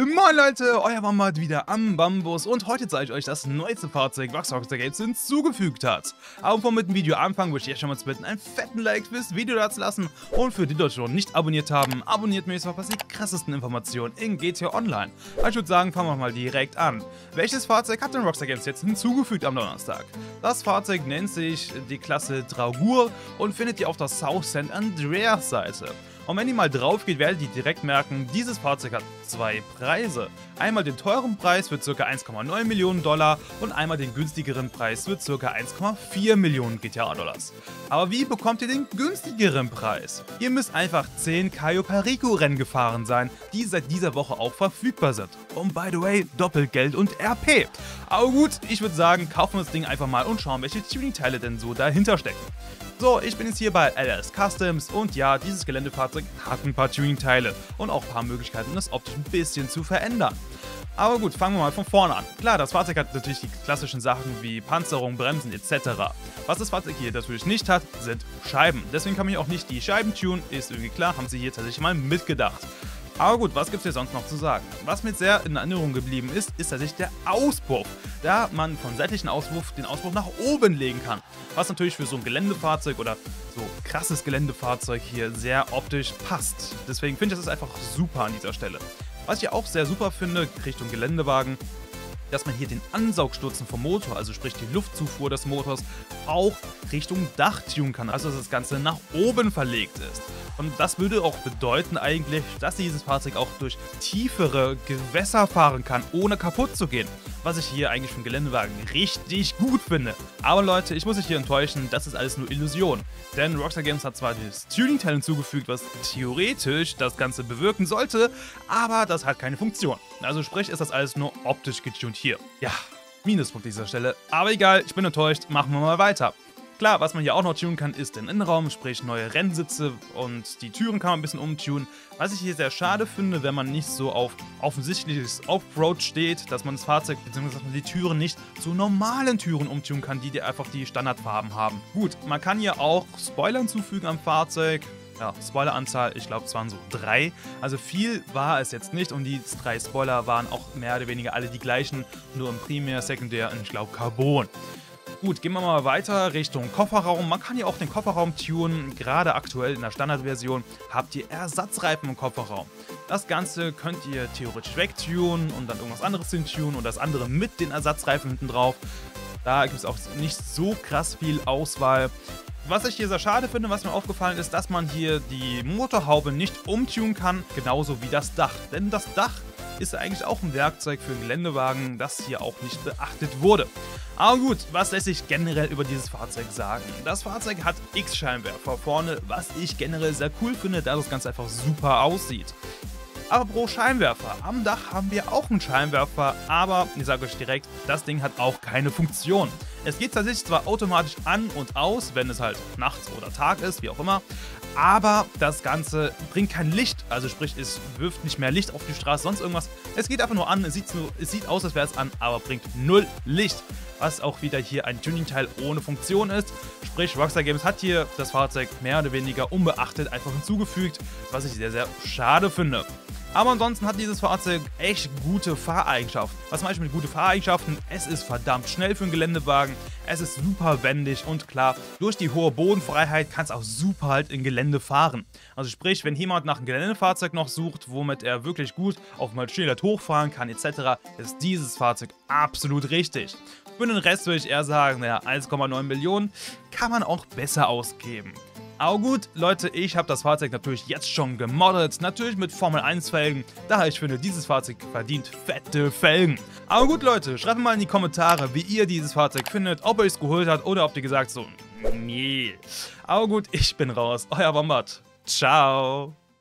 Moin Leute, euer Wombat wieder am Bambus und heute zeige ich euch das neueste Fahrzeug, was Rockstar Games hinzugefügt hat. Aber bevor wir mit dem Video anfangen, würde ich jetzt schon mal zu bitten, einen fetten Like fürs Video da zu lassen und für die Leute, die noch nicht abonniert haben, abonniert mir, es verpasst die krassesten Informationen in GTA Online. Also ich würde sagen, fangen wir mal direkt an. Welches Fahrzeug hat denn Rockstar Games jetzt hinzugefügt am Donnerstag? Das Fahrzeug nennt sich Declasse Draugur und findet ihr auf der South San Andreas Seite. Und wenn ihr mal drauf geht, werdet ihr direkt merken, dieses Fahrzeug hat zwei Preise. Einmal den teuren Preis für ca. 1,9 Millionen Dollar und einmal den günstigeren Preis für ca. 1,4 Millionen GTA-Dollars. Aber wie bekommt ihr den günstigeren Preis? Ihr müsst einfach 10 Cayo Perico Rennen gefahren sein, die seit dieser Woche auch verfügbar sind. Und by the way, Doppelgeld und RP. Aber gut, ich würde sagen, kaufen wir das Ding einfach mal und schauen, welche Tuning-Teile denn so dahinter stecken. So, ich bin jetzt hier bei LS Customs und ja, dieses Geländefahrzeug hat ein paar Tuning-Teile und auch ein paar Möglichkeiten, um das optisch ein bisschen zu verändern. Aber gut, fangen wir mal von vorne an. Klar, das Fahrzeug hat natürlich die klassischen Sachen wie Panzerung, Bremsen etc. Was das Fahrzeug hier natürlich nicht hat, sind Scheiben. Deswegen kann man hier auch nicht die Scheiben tunen, ist irgendwie klar, haben sie hier tatsächlich mal mitgedacht. Aber gut, was gibt es hier sonst noch zu sagen? Was mir sehr in Erinnerung geblieben ist, ist tatsächlich der Auspuff, da man von seitlichen Auspuff den Auspuff nach oben legen kann. Was natürlich für so ein Geländefahrzeug oder so krasses Geländefahrzeug hier sehr optisch passt. Deswegen finde ich das einfach super an dieser Stelle. Was ich auch sehr super finde, Richtung Geländewagen, dass man hier den Ansaugstutzen vom Motor, also sprich die Luftzufuhr des Motors, auch Richtung Dach tunen kann, also dass das Ganze nach oben verlegt ist. Und das würde auch bedeuten eigentlich, dass dieses Fahrzeug auch durch tiefere Gewässer fahren kann, ohne kaputt zu gehen. Was ich hier eigentlich vom Geländewagen richtig gut finde. Aber Leute, ich muss euch hier enttäuschen, das ist alles nur Illusion. Denn Rockstar Games hat zwar das Tuning-Teil hinzugefügt, was theoretisch das Ganze bewirken sollte, aber das hat keine Funktion. Also sprich, ist das alles nur optisch getunt hier. Ja, Minuspunkt an dieser Stelle. Aber egal, ich bin enttäuscht, machen wir mal weiter. Klar, was man hier auch noch tunen kann, ist den Innenraum, sprich neue Rennsitze und die Türen kann man ein bisschen umtunen. Was ich hier sehr schade finde, wenn man nicht so auf offensichtliches Offroad steht, dass man das Fahrzeug bzw. die Türen nicht zu normalen Türen umtunen kann, die einfach die Standardfarben haben. Gut, man kann hier auch Spoiler hinzufügen am Fahrzeug. Ja, Spoileranzahl, ich glaube, es waren so 3. Also viel war es jetzt nicht und die 3 Spoiler waren auch mehr oder weniger alle die gleichen, nur im Primär, Sekundär und ich glaube Carbon. Gut, gehen wir mal weiter Richtung Kofferraum. Man kann ja auch den Kofferraum tunen. Gerade aktuell in der Standardversion habt ihr Ersatzreifen im Kofferraum. Das Ganze könnt ihr theoretisch wegtunen und dann irgendwas anderes hintunen und das andere mit den Ersatzreifen hinten drauf. Da gibt es auch nicht so krass viel Auswahl. Was ich hier sehr schade finde, was mir aufgefallen ist, dass man hier die Motorhaube nicht umtunen kann, genauso wie das Dach. Denn das Dach ist eigentlich auch ein Werkzeug für einen Geländewagen, das hier auch nicht beachtet wurde. Aber gut, was lässt sich generell über dieses Fahrzeug sagen? Das Fahrzeug hat X-Scheinwerfer vorne, was ich generell sehr cool finde, da das Ganze einfach super aussieht. Aber pro Scheinwerfer, am Dach haben wir auch einen Scheinwerfer, aber ich sage euch direkt, das Ding hat auch keine Funktion. Es geht tatsächlich zwar automatisch an und aus, wenn es halt nachts oder Tag ist, wie auch immer, aber das Ganze bringt kein Licht, also sprich, es wirft nicht mehr Licht auf die Straße, sonst irgendwas. Es geht einfach nur an, es sieht aus, als wäre es an, aber bringt null Licht, was auch wieder hier ein Tuning-Teil ohne Funktion ist. Sprich, Rockstar Games hat hier das Fahrzeug mehr oder weniger unbeachtet einfach hinzugefügt, was ich sehr, sehr schade finde. Aber ansonsten hat dieses Fahrzeug echt gute Fahreigenschaften. Was meine ich mit guten Fahreigenschaften? Es ist verdammt schnell für einen Geländewagen, es ist super wendig und klar, durch die hohe Bodenfreiheit kann es auch super halt in Gelände fahren. Also sprich, wenn jemand nach einem Geländefahrzeug noch sucht, womit er wirklich gut auf mal Schildert hochfahren kann etc., ist dieses Fahrzeug absolut richtig. Für den Rest würde ich eher sagen, naja, 1,9 Millionen kann man auch besser ausgeben. Aber gut, Leute, ich habe das Fahrzeug natürlich jetzt schon gemoddet, natürlich mit Formel 1 Felgen, daher ich finde, dieses Fahrzeug verdient fette Felgen. Aber gut, Leute, schreibt mal in die Kommentare, wie ihr dieses Fahrzeug findet, ob ihr es geholt habt oder ob ihr gesagt so, nee. Aber gut, ich bin raus, euer Wombat. Ciao.